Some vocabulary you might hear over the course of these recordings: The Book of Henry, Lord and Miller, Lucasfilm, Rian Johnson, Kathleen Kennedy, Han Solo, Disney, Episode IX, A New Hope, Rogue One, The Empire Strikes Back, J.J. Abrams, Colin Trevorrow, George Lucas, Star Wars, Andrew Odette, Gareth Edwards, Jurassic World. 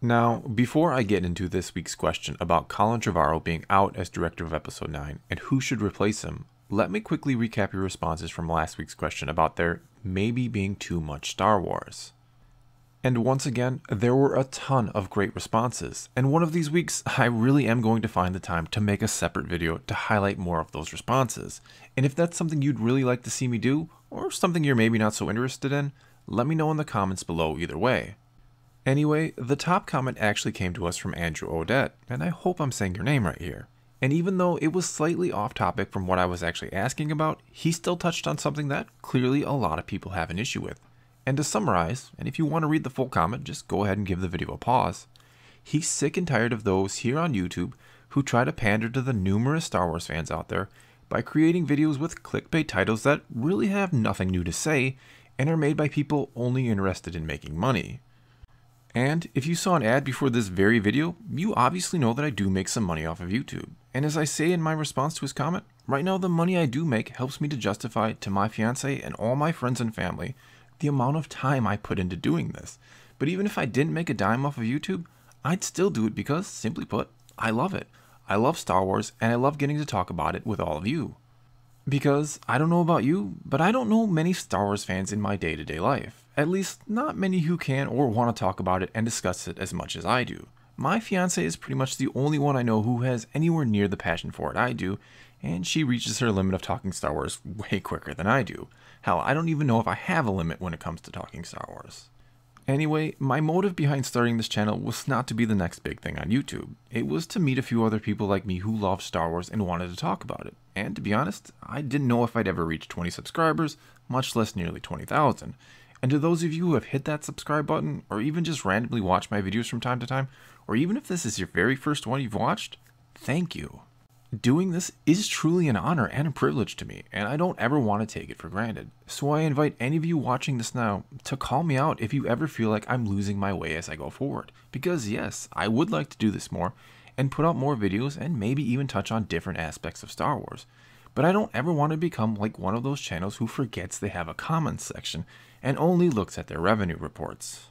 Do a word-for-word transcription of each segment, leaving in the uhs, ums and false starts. Now, before I get into this week's question about Colin Trevorrow being out as director of Episode nine and who should replace him, let me quickly recap your responses from last week's question about there maybe being too much Star Wars. And once again, there were a ton of great responses, and one of these weeks I really am going to find the time to make a separate video to highlight more of those responses. And if that's something you'd really like to see me do, or something you're maybe not so interested in, let me know in the comments below either way. Anyway, the top comment actually came to us from Andrew Odette, and I hope I'm saying your name right here. And even though it was slightly off topic from what I was actually asking about, he still touched on something that clearly a lot of people have an issue with. And to summarize, and if you want to read the full comment, just go ahead and give the video a pause. He's sick and tired of those here on YouTube who try to pander to the numerous Star Wars fans out there by creating videos with clickbait titles that really have nothing new to say and are made by people only interested in making money. And if you saw an ad before this very video, you obviously know that I do make some money off of YouTube. And as I say in my response to his comment, right now the money I do make helps me to justify to my fiance and all my friends and family the amount of time I put into doing this. But even if I didn't make a dime off of YouTube, I'd still do it because, simply put, I love it. I love Star Wars and I love getting to talk about it with all of you. Because, I don't know about you, but I don't know many Star Wars fans in my day-to-day life. At least, not many who can or want to talk about it and discuss it as much as I do. My fiancée is pretty much the only one I know who has anywhere near the passion for it I do, and she reaches her limit of talking Star Wars way quicker than I do. Hell, I don't even know if I have a limit when it comes to talking Star Wars. Anyway, my motive behind starting this channel was not to be the next big thing on YouTube. It was to meet a few other people like me who love Star Wars and wanted to talk about it. And to be honest, I didn't know if I'd ever reach twenty subscribers, much less nearly twenty thousand. And to those of you who have hit that subscribe button, or even just randomly watch my videos from time to time, or even if this is your very first one you've watched, thank you. Doing this is truly an honor and a privilege to me, and I don't ever want to take it for granted. So I invite any of you watching this now to call me out if you ever feel like I'm losing my way as I go forward. Because yes, I would like to do this more, and put out more videos, and maybe even touch on different aspects of Star Wars. But I don't ever want to become like one of those channels who forgets they have a comments section, and only looks at their revenue reports.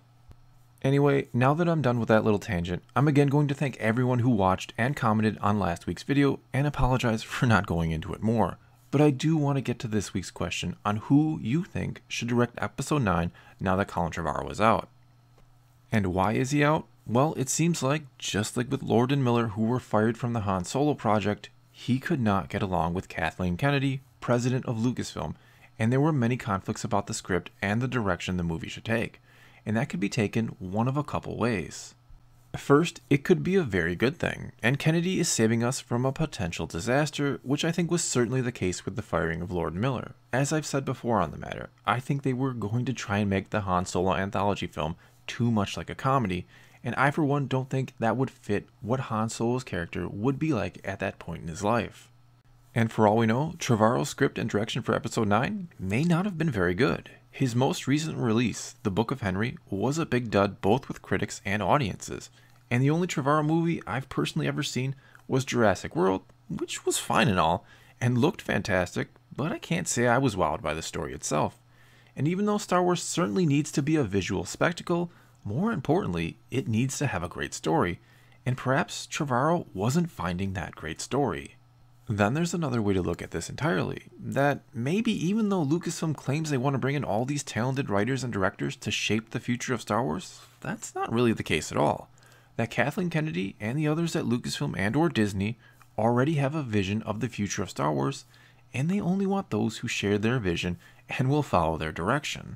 Anyway, now that I'm done with that little tangent, I'm again going to thank everyone who watched and commented on last week's video and apologize for not going into it more. But I do want to get to this week's question on who you think should direct Episode nine now that Colin Trevorrow is out. And why is he out? Well, it seems like, just like with Lord and Miller who were fired from the Han Solo project, he could not get along with Kathleen Kennedy, president of Lucasfilm, and there were many conflicts about the script and the direction the movie should take. And that could be taken one of a couple ways. First, it could be a very good thing, and Kennedy is saving us from a potential disaster, which I think was certainly the case with the firing of Lord and Miller. As I've said before on the matter, I think they were going to try and make the Han Solo anthology film too much like a comedy, and I for one don't think that would fit what Han Solo's character would be like at that point in his life. And for all we know, Trevorrow's script and direction for Episode nine may not have been very good. His most recent release, The Book of Henry, was a big dud both with critics and audiences, and the only Trevorrow movie I've personally ever seen was Jurassic World, which was fine and all, and looked fantastic, but I can't say I was wowed by the story itself. And even though Star Wars certainly needs to be a visual spectacle, more importantly, it needs to have a great story, and perhaps Trevorrow wasn't finding that great story. Then there's another way to look at this entirely, that maybe even though Lucasfilm claims they want to bring in all these talented writers and directors to shape the future of Star Wars, that's not really the case at all. That Kathleen Kennedy and the others at Lucasfilm and or Disney already have a vision of the future of Star Wars, and they only want those who share their vision and will follow their direction.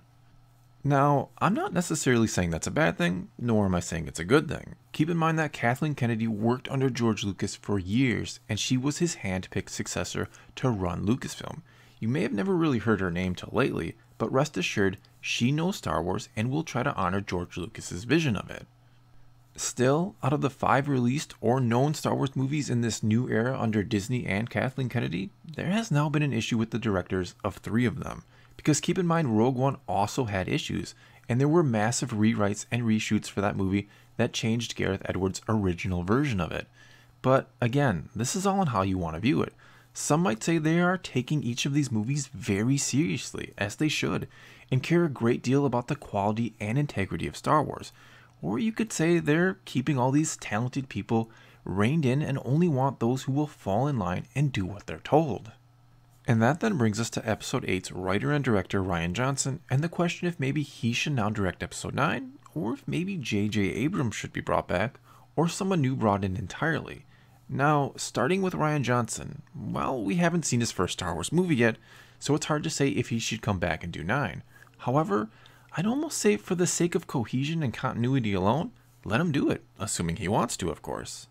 Now, I'm not necessarily saying that's a bad thing, nor am I saying it's a good thing. Keep in mind that Kathleen Kennedy worked under George Lucas for years, and she was his hand-picked successor to run Lucasfilm. You may have never really heard her name till lately, but rest assured, she knows Star Wars and will try to honor George Lucas's vision of it. Still, out of the five released or known Star Wars movies in this new era under Disney and Kathleen Kennedy, there has now been an issue with the directors of three of them. Because keep in mind, Rogue One also had issues, and there were massive rewrites and reshoots for that movie that changed Gareth Edwards' original version of it. But again, this is all on how you want to view it. Some might say they are taking each of these movies very seriously, as they should, and care a great deal about the quality and integrity of Star Wars, Or you could say they're keeping all these talented people reined in and only want those who will fall in line and do what they're told. And that then brings us to Episode eight's writer and director Rian Johnson, and the question if maybe he should now direct Episode nine, or if maybe J J Abrams should be brought back, or someone new brought in entirely. Now, starting with Rian Johnson, well, we haven't seen his first Star Wars movie yet, so it's hard to say if he should come back and do nine. However, I'd almost say for the sake of cohesion and continuity alone, let him do it, assuming he wants to, of course.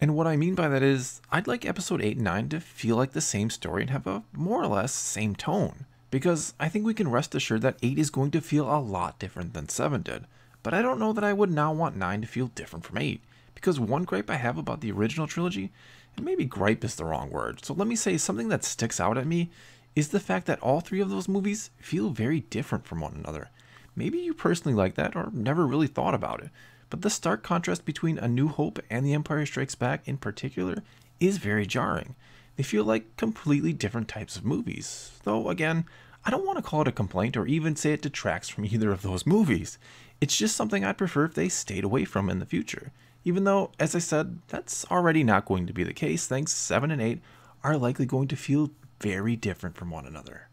And what I mean by that is, I'd like Episode eight and nine to feel like the same story and have a more or less same tone, because I think we can rest assured that eight is going to feel a lot different than seven did, but I don't know that I would now want nine to feel different from eight, because one gripe I have about the original trilogy, and maybe gripe is the wrong word, so let me say something that sticks out at me, is the fact that all three of those movies feel very different from one another. Maybe you personally like that or never really thought about it, but the stark contrast between A New Hope and The Empire Strikes Back in particular is very jarring. They feel like completely different types of movies, though again, I don't want to call it a complaint or even say it detracts from either of those movies. It's just something I'd prefer if they stayed away from in the future, even though, as I said, that's already not going to be the case, thanks seven and eight are likely going to feel very different from one another.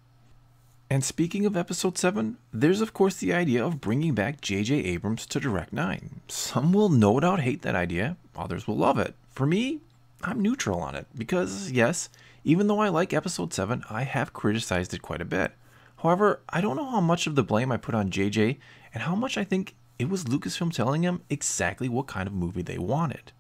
And speaking of Episode seven, there's of course the idea of bringing back J J Abrams to direct nine. Some will no doubt hate that idea, others will love it. For me, I'm neutral on it, because yes, even though I like Episode seven, I have criticized it quite a bit. However, I don't know how much of the blame I put on J J, and how much I think it was Lucasfilm telling him exactly what kind of movie they wanted.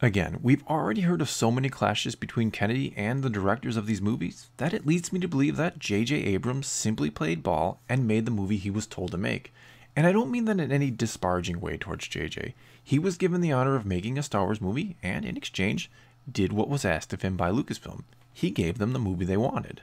Again, we've already heard of so many clashes between Kennedy and the directors of these movies that it leads me to believe that J J Abrams simply played ball and made the movie he was told to make. And I don't mean that in any disparaging way towards J J. He was given the honor of making a Star Wars movie and, in exchange, did what was asked of him by Lucasfilm. He gave them the movie they wanted.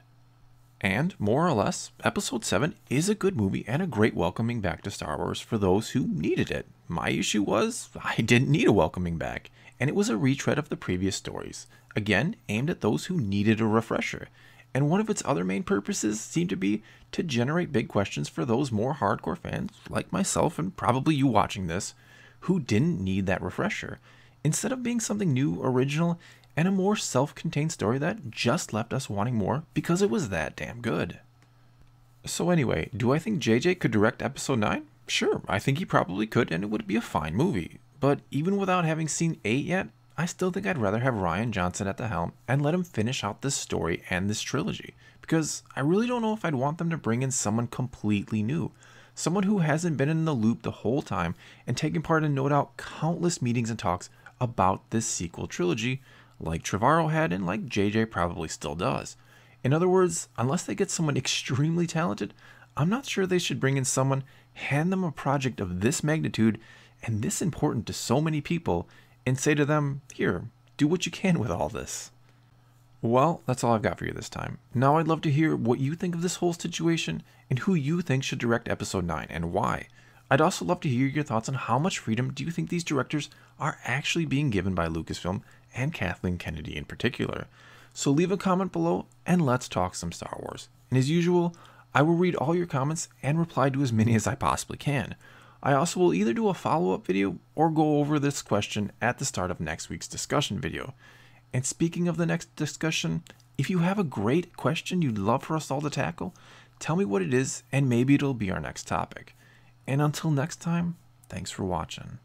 And, more or less, Episode seven is a good movie and a great welcoming back to Star Wars for those who needed it. My issue was, I didn't need a welcoming back. And it was a retread of the previous stories, again aimed at those who needed a refresher, and one of its other main purposes seemed to be to generate big questions for those more hardcore fans, like myself and probably you watching this, who didn't need that refresher, instead of being something new, original, and a more self-contained story that just left us wanting more because it was that damn good. So anyway, do I think J J could direct Episode nine? Sure, I think he probably could, and it would be a fine movie. But even without having seen eight yet, I still think I'd rather have Rian Johnson at the helm and let him finish out this story and this trilogy, because I really don't know if I'd want them to bring in someone completely new, someone who hasn't been in the loop the whole time and taken part in no doubt countless meetings and talks about this sequel trilogy, like Trevorrow had and like J J probably still does. In other words, unless they get someone extremely talented, I'm not sure they should bring in someone, hand them a project of this magnitude and this important to so many people, and say to them, here, do what you can with all this. Well, that's all I've got for you this time. Now I'd love to hear what you think of this whole situation, and who you think should direct Episode nine, and why. I'd also love to hear your thoughts on how much freedom do you think these directors are actually being given by Lucasfilm, and Kathleen Kennedy in particular. So leave a comment below, and let's talk some Star Wars. And as usual, I will read all your comments, and reply to as many as I possibly can. I also will either do a follow-up video or go over this question at the start of next week's discussion video. And speaking of the next discussion, if you have a great question you'd love for us all to tackle, tell me what it is and maybe it'll be our next topic. And until next time, thanks for watching.